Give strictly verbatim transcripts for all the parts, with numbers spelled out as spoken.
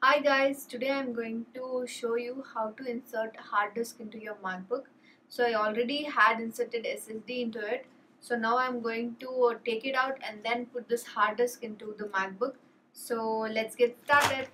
Hi guys, today I'm going to show you how to insert a hard disk into your MacBook. So I already had inserted S S D into it. So now I'm going to take it out and then put this hard disk into the MacBook. So let's get started.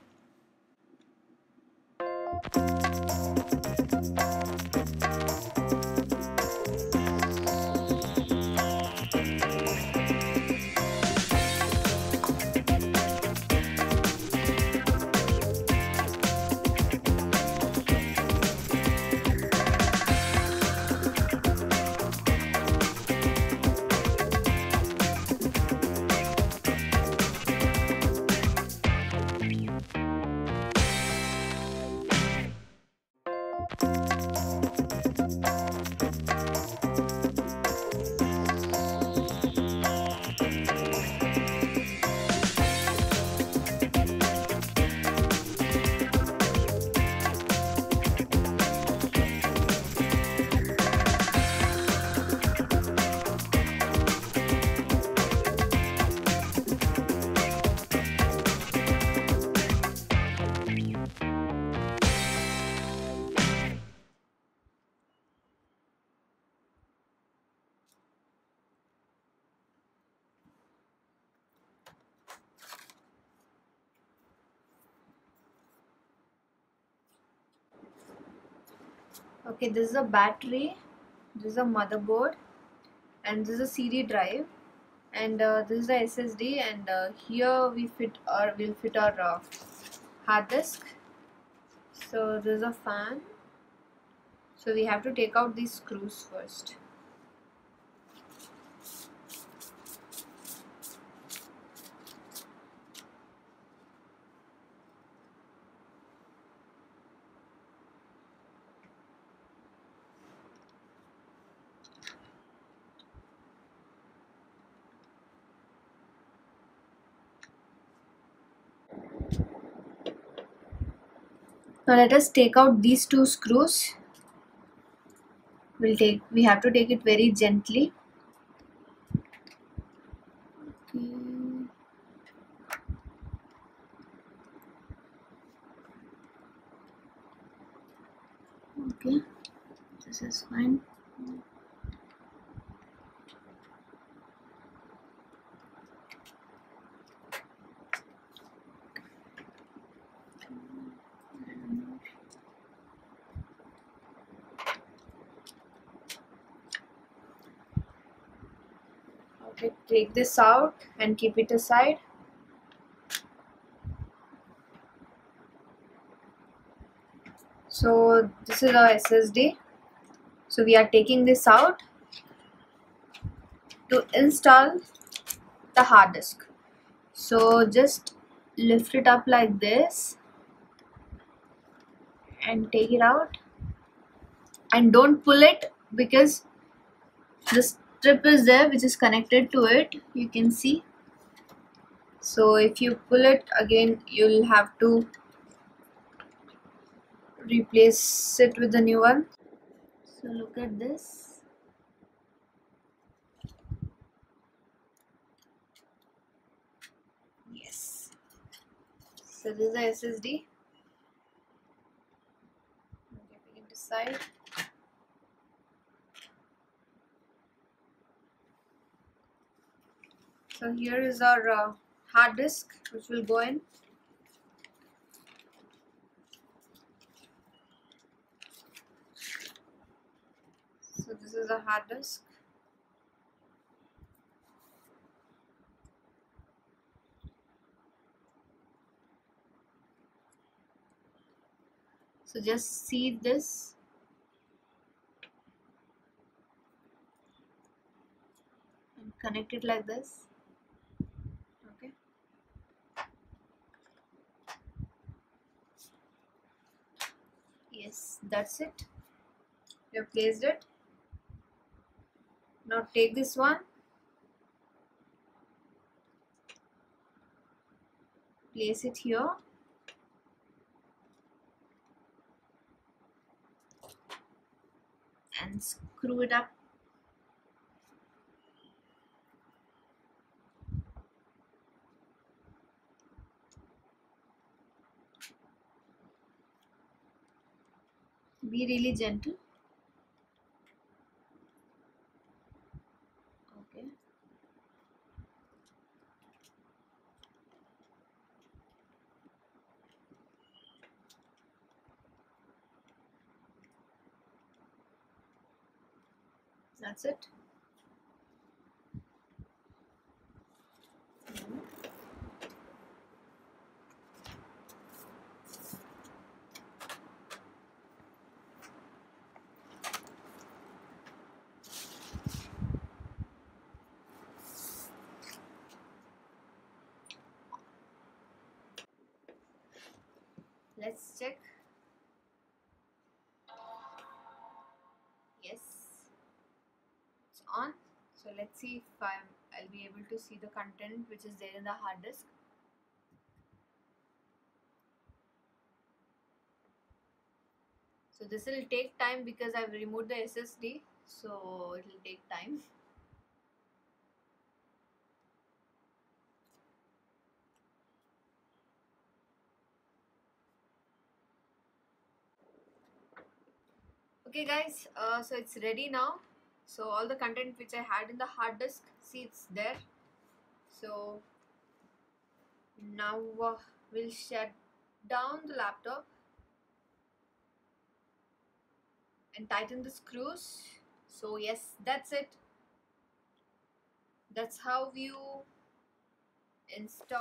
Okay, this is a battery, this is a motherboard, and this is a C D drive, and uh, this is the S S D, and uh, here we fit or will fit our uh, hard disk. So this is a fan. So we have to take out these screws first. Now let us take out these two screws. We'll take, we have to take it very gently. Okay. Okay, this is fine. Okay, take this out and keep it aside. So this is our S S D. So we are taking this out to install the hard disk. So just lift it up like this and take it out, and don't pull it because this strip is there which is connected to it, you can see. So if you pull it again, you'll have to replace it with a new one. So look at this. Yes. So this is the S S D. Okay, we can decide. So here is our uh, hard disk which will go in. So this is a hard disk. So just see this. And connect it like this. Yes, that's it. We have placed it. Now take this one, place it here, and screw it up. Be really gentle. Okay. That's it. Let's check. Yes, it's on. So let's see if I'm, I'll be able to see the content which is there in the hard disk. So this will take time because I've removed the S S D, so it will take time. Okay guys, uh, so it's ready now. So all the content which I had in the hard disk, see, it's there. So now uh, we'll shut down the laptop and tighten the screws. So yes, that's it. That's how you install.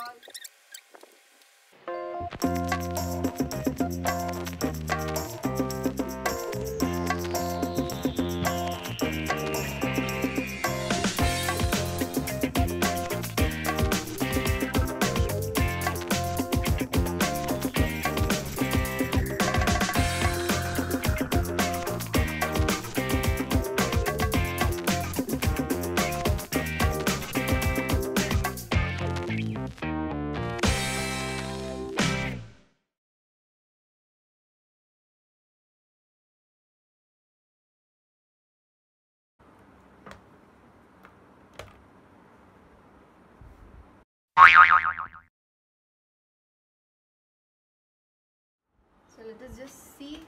So let us just see.